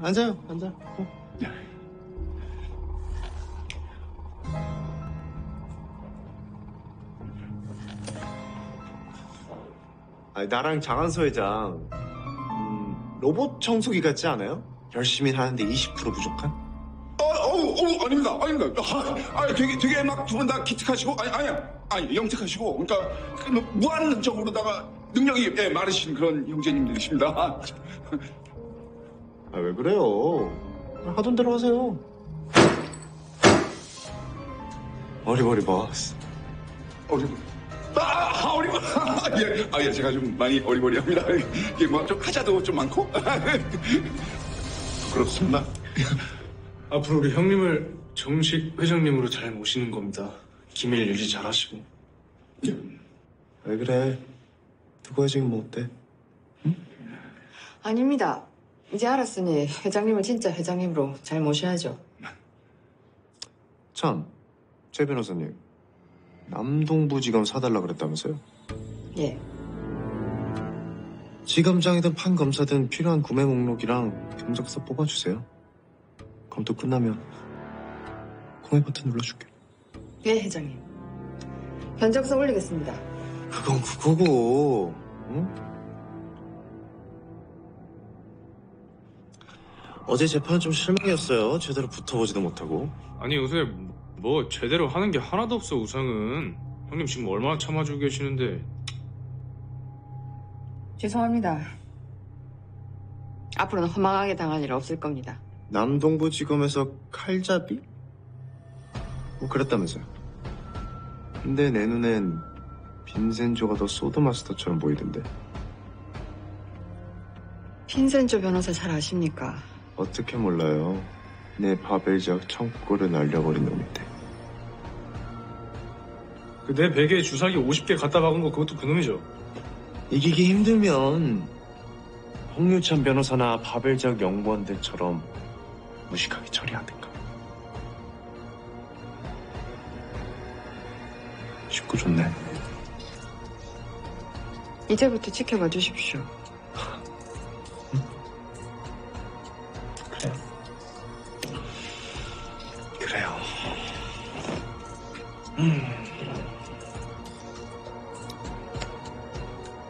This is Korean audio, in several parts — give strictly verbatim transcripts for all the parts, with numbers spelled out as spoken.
앉아요, 앉아. 어. 아니, 나랑 장한서 회장 음, 로봇 청소기 같지 않아요? 열심히 하는데 이십 퍼센트 부족한? 어, 어우, 어우, 아닙니다, 아닙니다. 아, 아니, 되게, 되게 막 두 분 다 기특하시고, 아니, 아니, 아니, 영특하시고, 그러니까 그, 무한능적으로다가 능력이 예, 많으신 그런 형제님들이십니다. 아, 아, 왜 그래요? 하던 대로 하세요. 어리버리 버스. 어리버리. 아, 어리버리. 아, 예. 아, 예, 제가 좀 많이 어리버리합니다. 이게 뭐 좀 하자도 좀 많고. 그렇습니다. 앞으로 우리 형님을 정식 회장님으로 잘 모시는 겁니다. 기밀 유지 잘하시고. 예. 왜 그래? 누가 지금 뭐 어때? 응? 아닙니다. 이제 알았으니 회장님을 진짜 회장님으로 잘 모셔야죠. 참, 최 변호사님. 남동부지검 사달라 그랬다면서요? 예. 지검장이든 판검사든 필요한 구매 목록이랑 경적서 뽑아주세요. 검토 끝나면 구매 버튼 눌러줄게. 예, 회장님. 견적서 올리겠습니다. 그건 그거고. 응? 어제 재판은 좀 실망이었어요. 제대로 붙어보지도 못하고. 아니, 요새 뭐 제대로 하는 게 하나도 없어. 우상은 형님 지금 얼마나 참아주고 계시는데. 죄송합니다. 앞으로는 허망하게 당할 일 없을 겁니다. 남동부지검에서 칼잡이? 뭐 그랬다면서요. 근데 내 눈엔 빈센조가 더 소드마스터처럼 보이던데. 빈센조 변호사 잘 아십니까? 어떻게 몰라요. 내 바벨작 청구를 날려버린 놈인데. 그 내 베개에 주사기 오십 개 갖다 박은 거 그것도 그 놈이죠. 이기기 힘들면 홍유찬 변호사나 바벨작 연구원들처럼 무식하게 처리하든가. 쉽고 좋네. 이제부터 지켜봐 주십시오.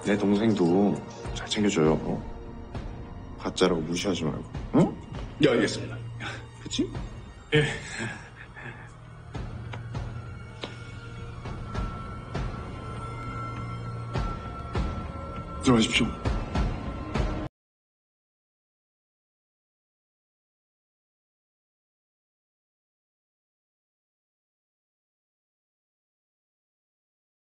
내 동생도 잘 챙겨줘요. 어? 가짜라고 무시하지 말고. 응? 예, 알겠습니다. 그치? 예. 들어가십시오.